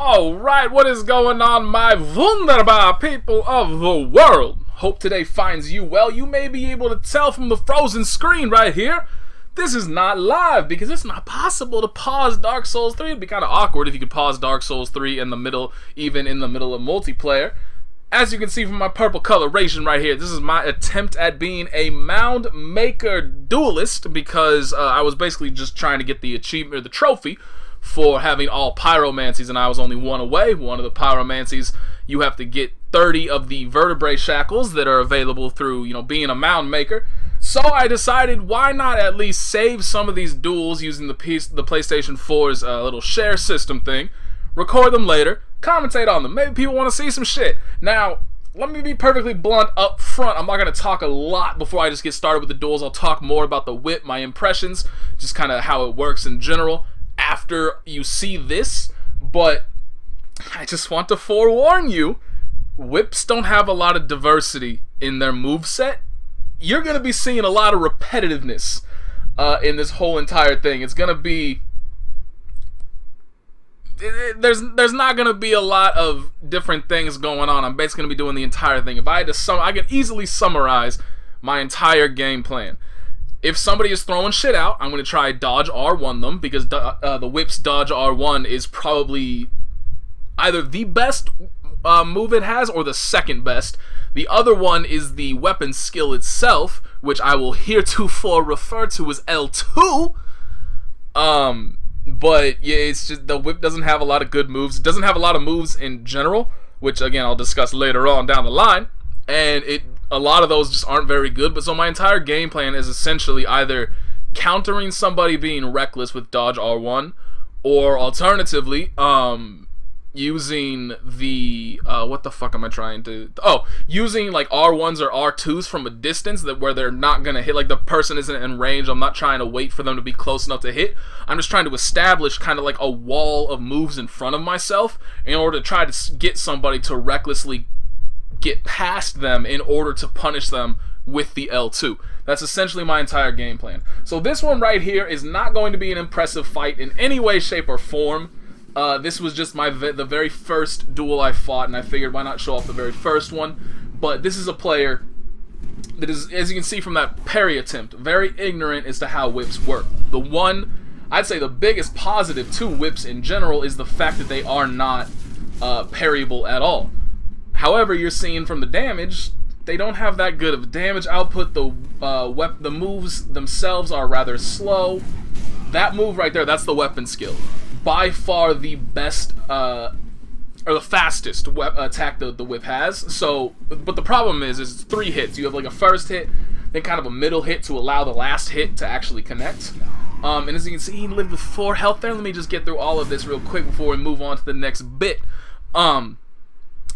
Alright, what is going on, my wunderbar people of the world? Hope today finds you well. You may be able to tell from the frozen screen right here, this is not live because it's not possible to pause Dark Souls 3. It'd be kind of awkward if you could pause Dark Souls 3 in the middle, even in the middle of multiplayer. As you can see from my purple coloration right here, this is my attempt at being a Mound Maker duelist because I was basically just trying to get the achievement or the trophy for having all pyromancies, and I was only one away. One of the pyromancies, you have to get 30 of the vertebrae shackles that are available through, you know, being a Mound Maker. So I decided, why not at least save some of these duels using the PlayStation 4's little share system thing, record them later, commentate on them. Maybe people want to see some shit. Now, let me be perfectly blunt up front. I'm not going to talk a lot before I just get started with the duels. I'll talk more about the whip, my impressions, just kind of how it works in general after you see this, but I just want to forewarn you, whips don't have a lot of diversity in their moveset. You're going to be seeing a lot of repetitiveness in this whole entire thing. It's going to be... There's not going to be a lot of different things going on. I'm basically going to be doing the entire thing. If I had to sum, I could easily summarize my entire game plan. If somebody is throwing shit out, I'm going to try dodge R1 them, because the whip's dodge R1 is probably either the best move it has or the second best. The other one is the weapon skill itself, which I will heretofore refer to as L2. But yeah, it's just the whip doesn't have a lot of good moves. It doesn't have a lot of moves in general, which again I'll discuss later on down the line. And a lot of those just aren't very good, but so my entire game plan is essentially either countering somebody being reckless with dodge R1, or alternatively, using the, what the fuck am I trying to, oh, using like R1s or R2s from a distance that where they're not gonna hit, like the person isn't in range. I'm not trying to wait for them to be close enough to hit. I'm just trying to establish kind of like a wall of moves in front of myself in order to try to get somebody to recklessly get past them in order to punish them with the L2. That's essentially my entire game plan. So this one right here is not going to be an impressive fight in any way, shape, or form. This was just the very first duel I fought, and I figured why not show off the very first one. But this is a player that is, as you can see from that parry attempt, very ignorant as to how whips work. The one, I'd say the biggest positive to whips in general is the fact that they are not parryable at all. However, you're seeing from the damage, they don't have that good of damage output. The moves themselves are rather slow. That move right there, that's the weapon skill. By far the best, or the fastest attack the whip has. So, but the problem is it's three hits. You have like a first hit, then kind of a middle hit to allow the last hit to actually connect. And as you can see, he lived with 4 health there. Let me just get through all of this real quick before we move on to the next bit.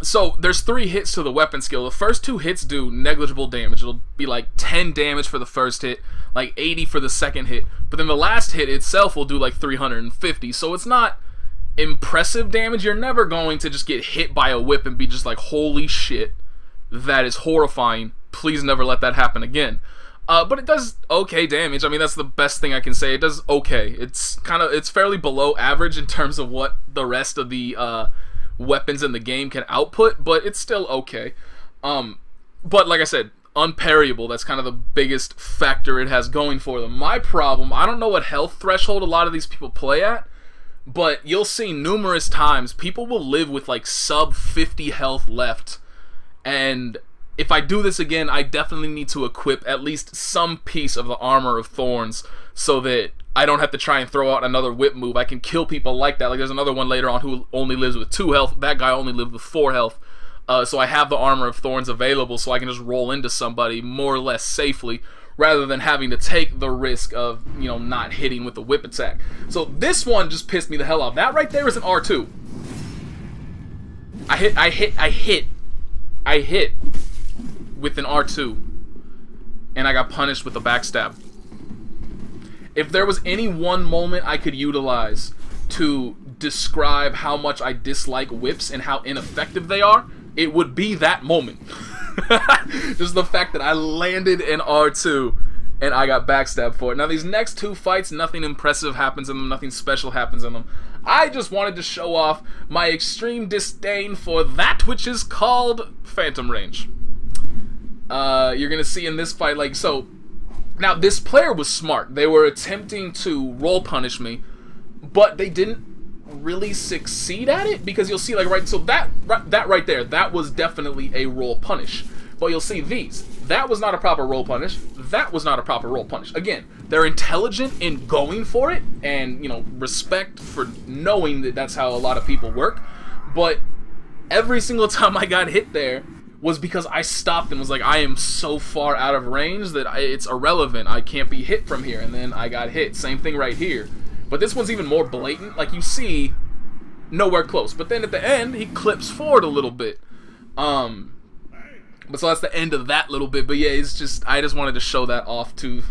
So there's 3 hits to the weapon skill. The first 2 hits do negligible damage. It'll be like 10 damage for the first hit, like 80 for the second hit. But then the last hit itself will do like 350. So it's not impressive damage. You're never going to just get hit by a whip and be just like, holy shit, that is horrifying. Please never let that happen again. But it does okay damage. I mean, that's the best thing I can say. It does okay. It's kind of, it's fairly below average in terms of what the rest of the weapons in the game can output, but it's still okay. But like I said, unparryable, that's kind of the biggest factor it has going for them. My problem, I don't know what health threshold a lot of these people play at, but you'll see numerous times people will live with like sub 50 health left, and if I do this again, I definitely need to equip at least some piece of the Armor of Thorns so that I don't have to try and throw out another whip move. I can kill people like that. Like there's another one later on who only lives with 2 health. That guy only lived with 4 health. So I have the Armor of Thorns available so I can just roll into somebody more or less safely rather than having to take the risk of, you know, not hitting with the whip attack. So this one just pissed me the hell off. That right there is an R2. I hit with an R2 and I got punished with a backstab. If there was any one moment I could utilize to describe how much I dislike whips and how ineffective they are, it would be that moment. Just the fact that I landed an R2 and I got backstabbed for it. Now these next 2 fights, nothing impressive happens in them, nothing special happens in them. I just wanted to show off my extreme disdain for that which is called Phantom Range. You're going to see in this fight, like, so... Now, this player was smart. They were attempting to roll punish me, but they didn't really succeed at it, because you'll see, like, right, so that right there, that was definitely a roll punish. But you'll see these. That was not a proper roll punish. That was not a proper roll punish. Again, they're intelligent in going for it, and, you know, respect for knowing that that's how a lot of people work. But every single time I got hit there was because I stopped and was like, I am so far out of range that it's irrelevant. I can't be hit from here. And then I got hit. Same thing right here. But this one's even more blatant. Like, you see, nowhere close. But then at the end, he clips forward a little bit. But so that's the end of that little bit. But yeah, it's just, I just wanted to show that off to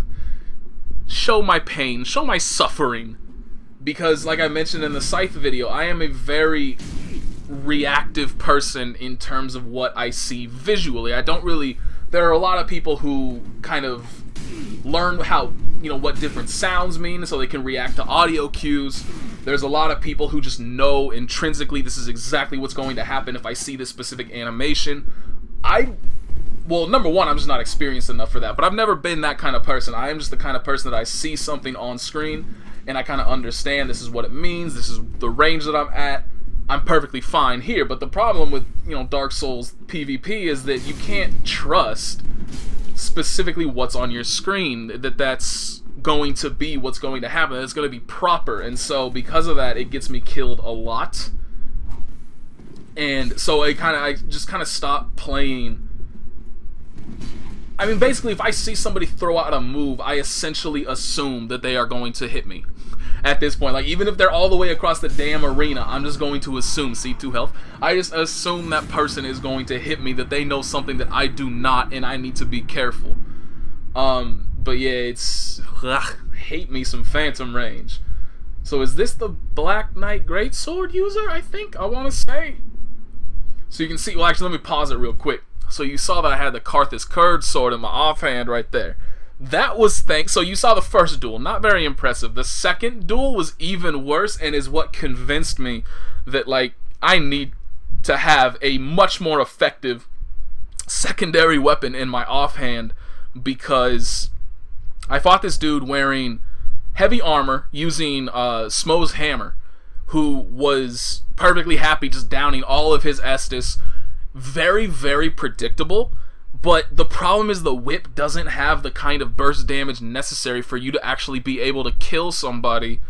show my pain, show my suffering. Because, like I mentioned in the Scythe video, I am a very reactive person in terms of what I see visually. I don't really, there are a lot of people who kind of learn how, you know, what different sounds mean, so they can react to audio cues. There's a lot of people who just know intrinsically this is exactly what's going to happen if I see this specific animation. Well, number one, I'm just not experienced enough for that, but I've never been that kind of person. I am just the kind of person that I see something on screen, and I kind of understand this is what it means, this is the range that I'm at, I'm perfectly fine here. But the problem with, you know, Dark Souls PvP is that you can't trust specifically what's on your screen, that that's going to be what's going to happen, that it's going to be proper. And so because of that, it gets me killed a lot. And so I just kind of stopped playing. I mean, basically, if I see somebody throw out a move, I essentially assume that they are going to hit me at this point. Like, even if they're all the way across the damn arena, I'm just going to assume, see, 2 health, I just assume that person is going to hit me, that they know something that I do not, and I need to be careful. But yeah, it's, ugh, hate me some Phantom Range. So is this the Black Knight Greatsword user, I think, I want to say? So you can see, well, actually, let me pause it real quick. So you saw that I had the Carthus Curved Sword in my offhand right there. That was thanks. So you saw the first duel, not very impressive. The second duel was even worse, and is what convinced me that, like, I need to have a much more effective secondary weapon in my offhand, because I fought this dude wearing heavy armor using Smough's hammer, who was perfectly happy just downing all of his Estus. Very, very predictable, but the problem is the whip doesn't have the kind of burst damage necessary for you to actually be able to kill somebody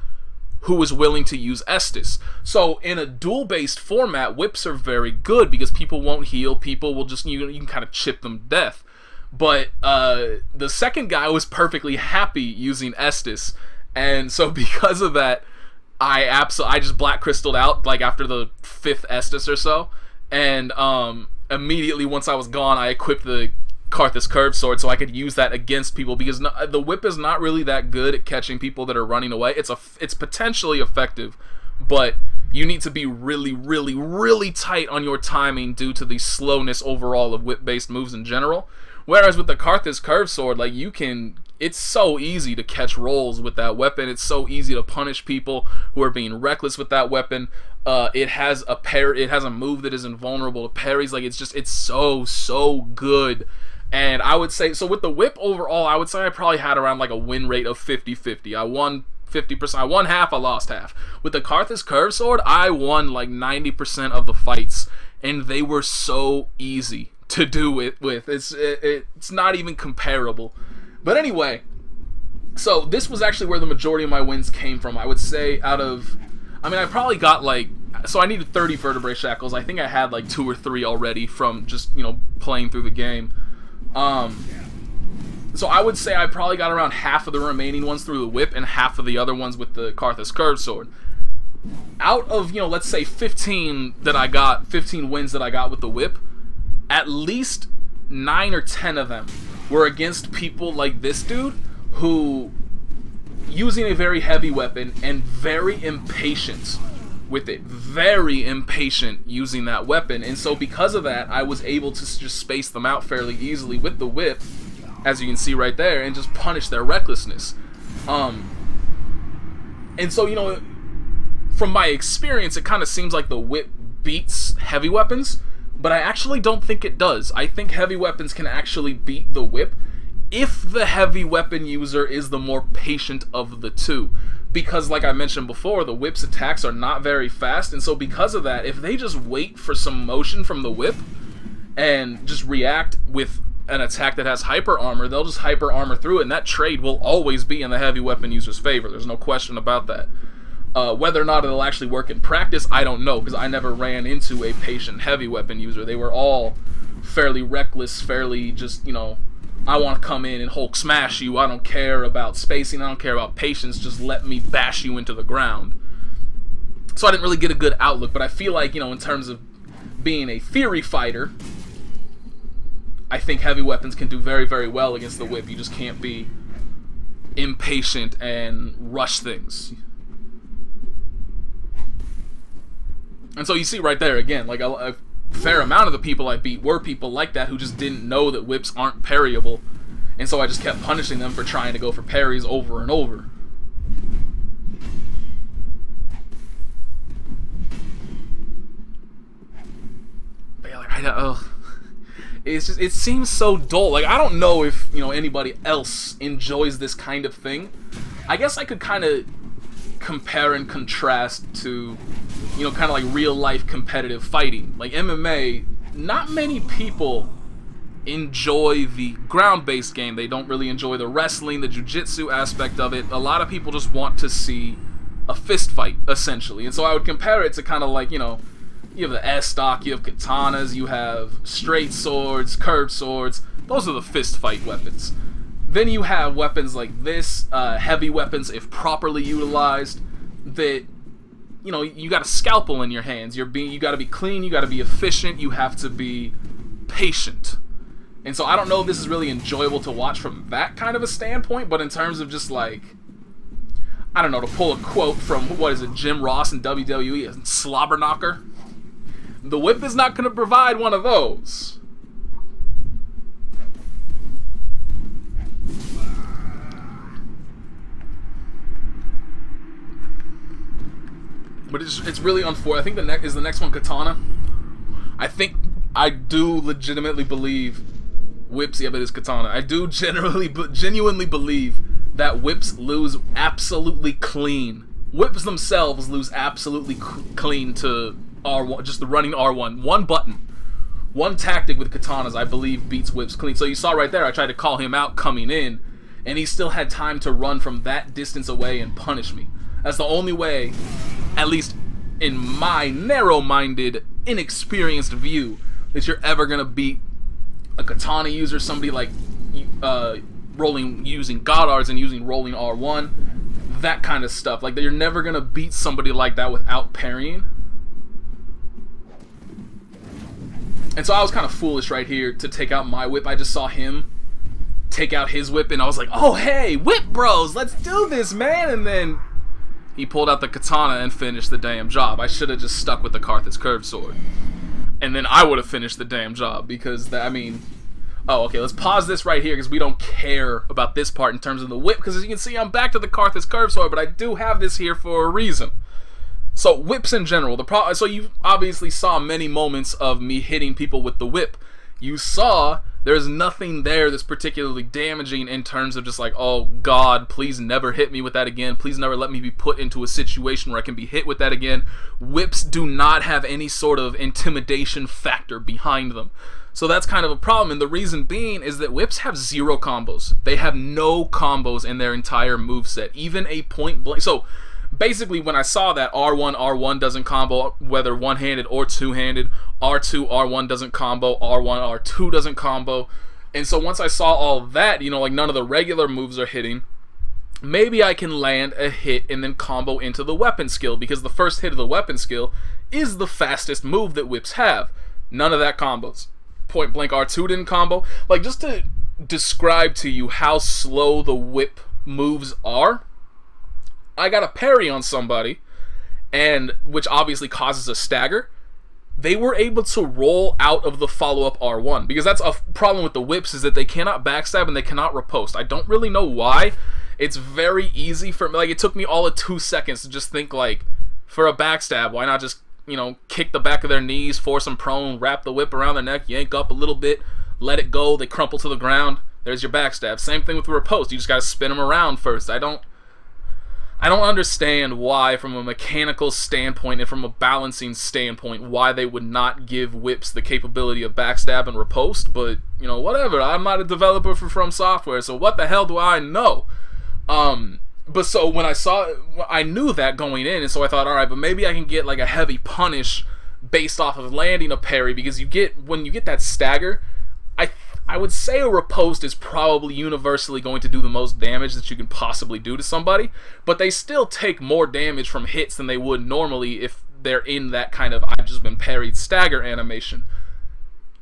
who is willing to use Estus. So in a duel-based format, whips are very good because people won't heal, people will just, you can kind of chip them to death. But the second guy was perfectly happy using Estus, and so because of that, I just black crystalled out, like, after the 5th Estus or so, and immediately once I was gone, I equipped the Carthus Curved Sword so I could use that against people, because the whip is not really that good at catching people that are running away. It's potentially effective, but you need to be really, really, really tight on your timing due to the slowness overall of whip-based moves in general. Whereas with the Carthus Curved Sword, like, you can, it's so easy to catch rolls with that weapon. It's so easy to punish people who are being reckless with that weapon. It has a move that is invulnerable to parries. Like, it's just, it's so, so good. And I would say, so with the whip overall, I would say I probably had around like a win rate of 50-50. I won 50%. I won half, I lost half. With the Carthus Curved Sword, I won like 90% of the fights, and they were so easy to do it with. It's not even comparable. But anyway, so this was actually where the majority of my wins came from. I would say out of, I mean, I probably got like, so I needed 30 vertebrae shackles. I think I had like 2 or 3 already from just, you know, playing through the game. So I would say I probably got around half of the remaining ones through the whip and half of the other ones with the Carthus Curved Sword. Out of, you know, let's say 15 that I got, 15 wins that I got with the whip, at least 9 or 10 of them were against people like this dude, who, using a very heavy weapon and very impatient with it, very impatient using that weapon. And so because of that, I was able to just space them out fairly easily with the whip, as you can see right there, and just punish their recklessness. And so, you know, from my experience, it kind of seems like the whip beats heavy weapons, but I actually don't think it does. I think heavy weapons can actually beat the whip if the heavy weapon user is the more patient of the two. Because, like I mentioned before, the whip's attacks are not very fast, and so because of that, if they just wait for some motion from the whip and just react with an attack that has hyper armor, they'll just hyper armor through it, and that trade will always be in the heavy weapon user's favor. There's no question about that. Whether or not it'll actually work in practice, I don't know, because I never ran into a patient heavy weapon user. They were all fairly reckless, fairly just, you know, I want to come in and Hulk smash you. I don't care about spacing. I don't care about patience. Just let me bash you into the ground. So I didn't really get a good outlook, but I feel like, you know, in terms of being a theory fighter, I think heavy weapons can do very, very well against the whip. You just can't be impatient and rush things. And so you see right there, again, like a fair amount of the people I beat were people like that who just didn't know that whips aren't parryable, and so I just kept punishing them for trying to go for parries over and over. But yeah, like, I know, it's just, it seems so dull. Like, I don't know if, you know, anybody else enjoys this kind of thing. I guess I could kind of compare and contrast to, you know, kind of like real life competitive fighting. Like MMA, not many people enjoy the ground-based game. They don't really enjoy the wrestling, the jiu-jitsu aspect of it. A lot of people just want to see a fist fight, essentially. And so I would compare it to kind of like, you know, you have the S-stock, you have katanas, you have straight swords, curved swords. Those are the fist fight weapons. Then you have weapons like this, heavy weapons if properly utilized, that, you know, you got a scalpel in your hands. You got to be clean, you got to be efficient, you have to be patient. And so I don't know if this is really enjoyable to watch from that kind of a standpoint, but in terms of just like, I don't know, to pull a quote from, what is it, Jim Ross in WWE, a slobber knocker? The whip is not going to provide one of those. But it's really unfortunate. I think the next is the next one, katana. I think I do legitimately believe whips. Yeah, but it's katana. I do genuinely believe that whips lose absolutely clean. Whips themselves lose absolutely clean to R1, just the running R1. One button, one tactic with katanas, I believe, beats whips clean. So you saw right there, I tried to call him out coming in, and he still had time to run from that distance away and punish me. That's the only way, at least in my narrow-minded, inexperienced view, that you're ever gonna beat a katana user, somebody like using Godards and using rolling R1, that kind of stuff. Like, you're never gonna beat somebody like that without parrying. And so I was kind of foolish right here to take out my whip. I just saw him take out his whip, and I was like, oh, hey, whip bros, let's do this, man. And then he pulled out the katana and finished the damn job. I should have just stuck with the Carthus Curved Sword, and then I would have finished the damn job, because, I mean... Oh, okay, let's pause this right here, because we don't care about this part in terms of the whip, because as you can see, I'm back to the Carthus Curved Sword, but I do have this here for a reason. So, whips in general. So you obviously saw many moments of me hitting people with the whip. You saw there's nothing there that's particularly damaging in terms of just like, oh God, please never hit me with that again. Please never let me be put into a situation where I can be hit with that again. Whips do not have any sort of intimidation factor behind them. So that's kind of a problem, and the reason being is that whips have zero combos. They have no combos in their entire moveset, even a point blank. So basically, when I saw that R1 doesn't combo, whether one-handed or two-handed, R2 doesn't combo, R1 doesn't combo, and so once I saw all that, you know, like none of the regular moves are hitting, maybe I can land a hit and then combo into the weapon skill, because the first hit of the weapon skill is the fastest move that whips have. None of that combos. Point blank R2 didn't combo. Like, just to describe to you how slow the whip moves are, I got a parry on somebody, and which obviously causes a stagger. They were able to roll out of the follow-up R1, because that's a problem with the whips, is that they cannot backstab and they cannot riposte. I don't really know why. It's very easy for me. Like, it took me all of 2 seconds to just think like, for a backstab. Why not just, you know, kick the back of their knees, force them prone, wrap the whip around their neck, yank up a little bit, let it go, they crumple to the ground. There's your backstab. Same thing with the riposte. You just gotta spin them around first. I don't understand why, from a mechanical standpoint and from a balancing standpoint, why they would not give whips the capability of backstab and riposte, but, you know, whatever. I'm not a developer for From Software, so what the hell do I know? But so when I saw it, I knew that going in, and so I thought, alright, but maybe I can get like a heavy punish based off of landing a parry, because you get, when you get that stagger, I would say a riposte is probably universally going to do the most damage that you can possibly do to somebody, but they still take more damage from hits than they would normally if they're in that kind of I've just been parried stagger animation.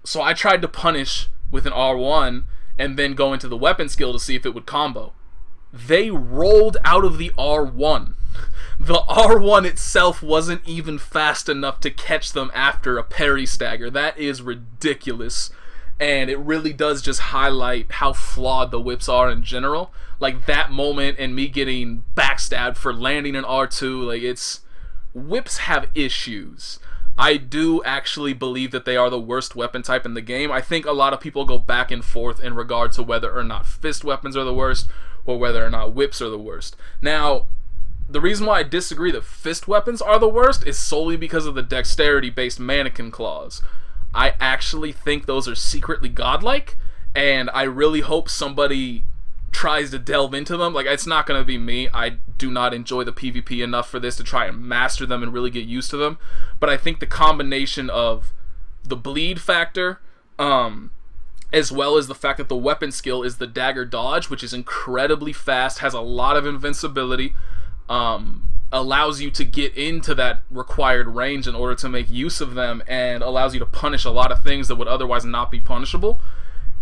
So I tried to punish with an R1 and then go into the weapon skill to see if it would combo. They rolled out of the R1. The R1 itself wasn't even fast enough to catch them after a parry stagger. That is ridiculous. And it really does just highlight how flawed the whips are in general. Like that moment and me getting backstabbed for landing an R2, like it's... Whips have issues. I do actually believe that they are the worst weapon type in the game. I think a lot of people go back and forth in regard to whether or not fist weapons are the worst or whether or not whips are the worst. Now, the reason why I disagree that fist weapons are the worst is solely because of the dexterity-based mannequin claws. I actually think those are secretly godlike, and I really hope somebody tries to delve into them. Like, it's not going to be me. I do not enjoy the PvP enough for this to try and master them and really get used to them. But I think the combination of the bleed factor, as well as the fact that the weapon skill is the dagger dodge, which is incredibly fast, has a lot of invincibility, allows you to get into that required range in order to make use of them, and allows you to punish a lot of things that would otherwise not be punishable.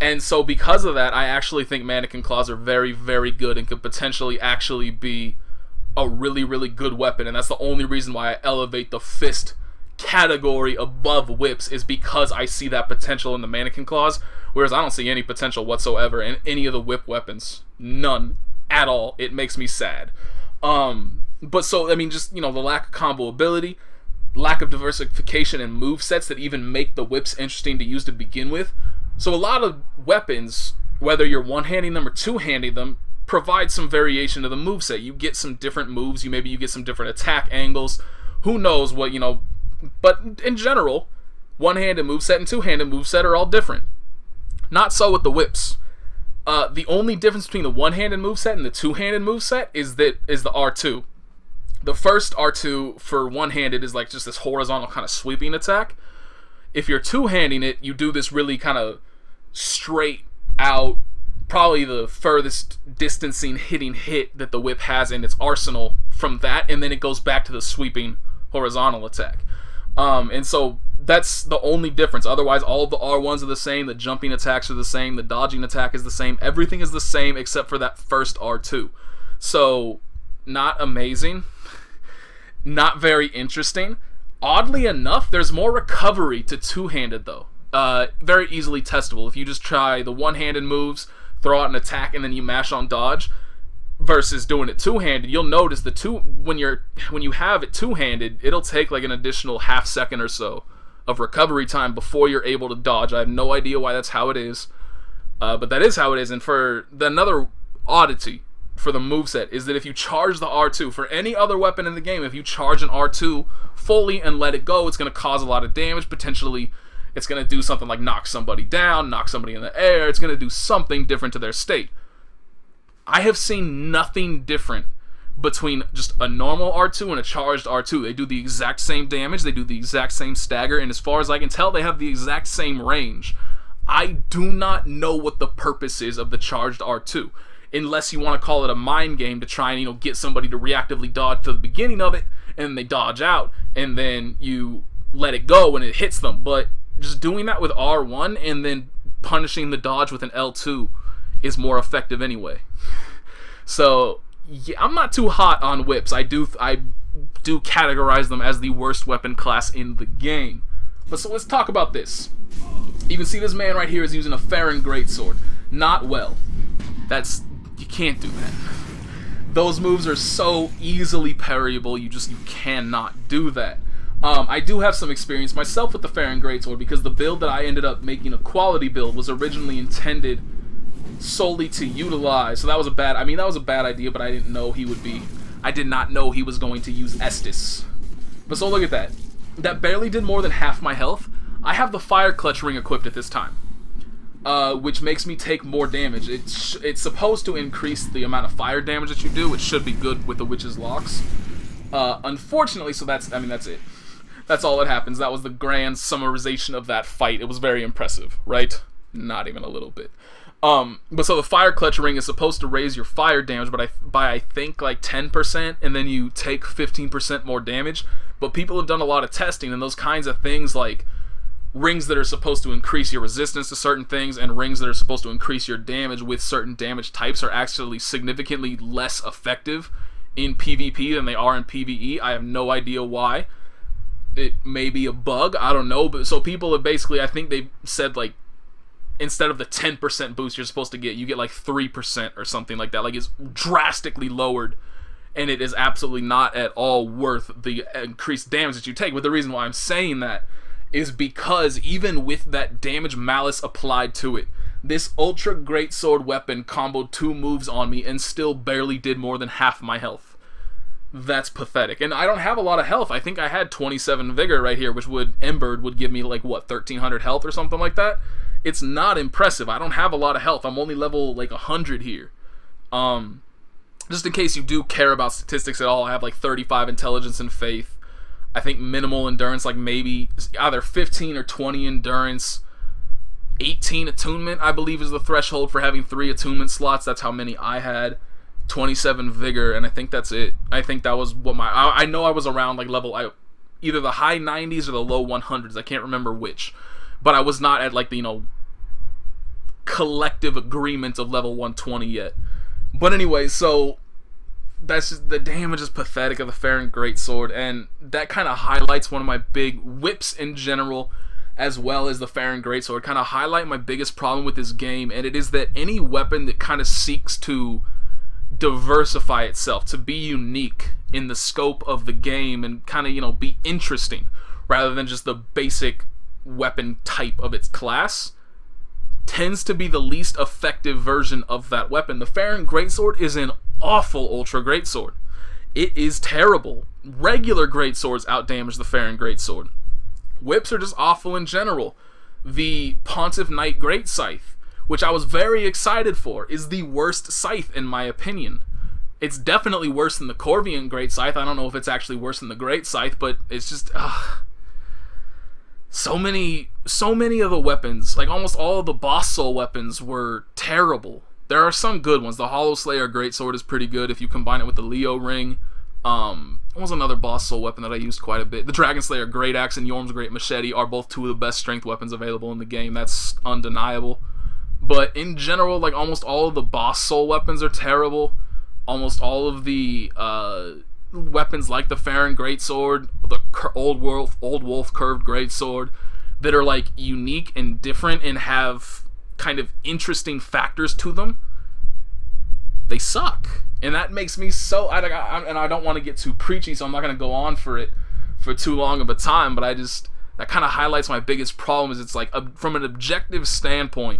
And so because of that, I actually think mannequin claws are very, very good and could potentially actually be a really, really good weapon. And that's the only reason why I elevate the fist category above whips, is because I see that potential in the mannequin claws, whereas I don't see any potential whatsoever in any of the whip weapons. None at all. It makes me sad. But so, I mean, just, you know, the lack of combo ability, lack of diversification and movesets that even make the whips interesting to use to begin with. So a lot of weapons, whether you're one-handing them or two-handing them, provide some variation to the moveset. You get some different moves, maybe you get some different attack angles, who knows what, you know, but in general, one-handed moveset and two-handed moveset are all different. Not so with the whips. The only difference between the one-handed moveset and the two-handed moveset is the R2. The first R2 for one-handed is like just this horizontal kind of sweeping attack. If you're two-handing it, you do this really kind of straight out, probably the furthest distancing hitting hit that the whip has in its arsenal from that, and then it goes back to the sweeping horizontal attack. And so that's the only difference. Otherwise, all of the R1s are the same, the jumping attacks are the same, the dodging attack is the same, everything is the same except for that first R2. So, not amazing. Not very interesting. Oddly enough, there's more recovery to two-handed, though. Very easily testable. If you just try the one-handed moves, throw out an attack, and then you mash on dodge, versus doing it two-handed, you'll notice the when you have it two-handed, it'll take like an additional half second or so of recovery time before you're able to dodge. I have no idea why that's how it is, but that is how it is. And for another oddity for the moveset is that if you charge the R2, for any other weapon in the game, if you charge an R2 fully and let it go, it's going to cause a lot of damage. Potentially, it's going to do something like knock somebody down, knock somebody in the air. It's going to do something different to their state. I have seen nothing different between just a normal R2 and a charged R2. They do the exact same damage, they do the exact same stagger, and as far as I can tell, they have the exact same range. I do not know what the purpose is of the charged R2. Unless you want to call it a mind game to try and, you know, get somebody to reactively dodge to the beginning of it, and they dodge out, and then you let it go and it hits them. But just doing that with R1 and then punishing the dodge with an L2 is more effective anyway. So yeah, I'm not too hot on whips. I do categorize them as the worst weapon class in the game. But so let's talk about this. You can see this man right here is using a Farron Greatsword. Not well. That's... you can't do that. Those moves are so easily parryable, you cannot do that. I do have some experience myself with the Farron Greatsword, because the build that I ended up making, a quality build, was originally intended solely to utilize, so that was a bad, that was a bad idea, but I didn't know he would be, I did not know he was going to use Estus. But so look at that. That barely did more than half my health. I have the fire clutch ring equipped at this time, which makes me take more damage. It's supposed to increase the amount of fire damage that you do. It should be good with the Witch's Locks. Unfortunately, so that's, that's it. That's all that happens. That was the grand summarization of that fight. It was very impressive, right? Not even a little bit. But so the fire clutch ring is supposed to raise your fire damage by I think like 10%, and then you take 15% more damage. But people have done a lot of testing, and those kinds of things, like rings that are supposed to increase your resistance to certain things and rings that are supposed to increase your damage with certain damage types, are actually significantly less effective in PvP than they are in PvE. I have no idea why. It may be a bug, I don't know, but so people have basically, I think they said like instead of the 10% boost you're supposed to get, you get like 3% or something like that. Like, it's drastically lowered, and it is absolutely not at all worth the increased damage that you take. But the reason why I'm saying that is because even with that damage malice applied to it, this ultra great sword weapon comboed 2 moves on me and still barely did more than half my health. That's pathetic. And I don't have a lot of health. I think I had 27 vigor right here, which would, Embered would give me like what, 1300 health or something like that. It's not impressive. I don't have a lot of health. I'm only level like 100 here. Just in case you do care about statistics at all, I have like 35 intelligence and faith. I think minimal endurance, like maybe either 15 or 20 endurance, 18 attunement, I believe, is the threshold for having 3 attunement slots. That's how many I had. 27 vigor, and I think that's it. I think that was what my, I know I was around like level, either the high 90s or the low 100s. I can't remember which, but I was not at like the, collective agreement of level 120 yet. But anyway, so that's just, the damage is pathetic of the Farron Greatsword, and that kind of highlights one of my big whips in general, as well as the Farron Greatsword, kind of highlight my biggest problem with this game, and it is that any weapon that kind of seeks to diversify itself, to be unique in the scope of the game, and kind of, be interesting, rather than just the basic weapon type of its class, tends to be the least effective version of that weapon. The Farron Greatsword is an awful ultra greatsword. It is terrible. Regular greatswords outdamage the Farron Greatsword. Whips are just awful in general. The Pontiff Knight Great Scythe, which I was very excited for, is the worst scythe in my opinion. It's definitely worse than the Corvian Great Scythe. I don't know if it's actually worse than the Great Scythe, but it's just, so many of the weapons, like almost all of the boss soul weapons, were terrible. There are some good ones. The Hollow Slayer Greatsword is pretty good if you combine it with the Leo Ring. What was another boss soul weapon that I used quite a bit? The Dragon Slayer Great Axe and Yorm's Great Machete are both 2 of the best strength weapons available in the game. That's undeniable. But in general, like almost all of the boss soul weapons are terrible. Almost all of the weapons like the Farron Greatsword, the Old Wolf Curved Greatsword, that are like unique and different and have kind of interesting factors to them, they suck. And that makes me so, and I don't want to get too preachy, so I'm not going to go on for it for too long of a time, but I just, that kind of highlights my biggest problem, is it's like, from an objective standpoint,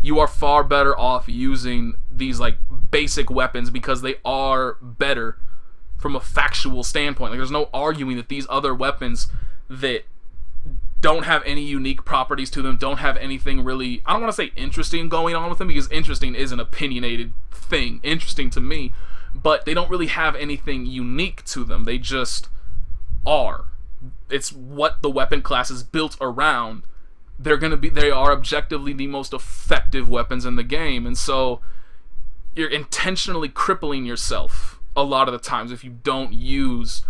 you are far better off using these like basic weapons, because they are better from a factual standpoint. Like, there's no arguing that these other weapons that don't have any unique properties to them, don't have anything really, I don't want to say interesting going on with them, because interesting is an opinionated thing, interesting to me, but they don't really have anything unique to them. They just are. It's what the weapon class is built around. They are objectively the most effective weapons in the game, and so you're intentionally crippling yourself a lot of the times if you don't use,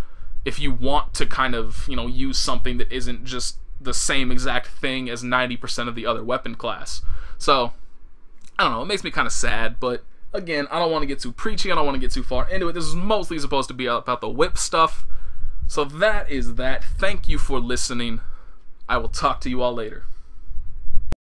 if you want to kind of, use something that isn't just the same exact thing as 90% of the other weapon class. So, I don't know, it makes me kind of sad, but again, I don't want to get too preachy, I don't want to get too far into it. This is mostly supposed to be about the whip stuff. So that is that. Thank you for listening. I will talk to you all later.